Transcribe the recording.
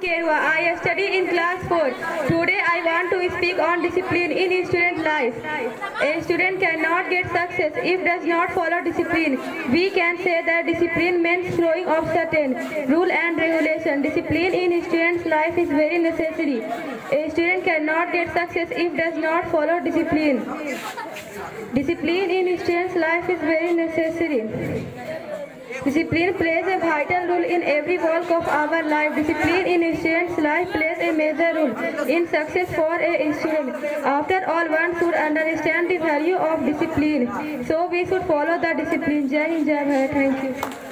Kerwa, I study in class 4. Today I want to speak on discipline in student life. A student cannot get success if does not follow discipline. We can say that discipline means knowing of certain rule and regulation. Discipline in student's life is very necessary. A student cannot get success if does not follow discipline. Discipline in student's life is very necessary. Discipline plays a vital role in every walk of our life. Discipline in a student's life plays a major role in success for a student. After all, one should understand the value of discipline. So we should follow the discipline. Jai Hind, Jai Bharat. Thank you.